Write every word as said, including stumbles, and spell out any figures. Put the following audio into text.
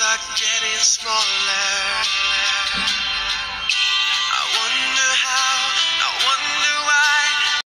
our jet is smaller.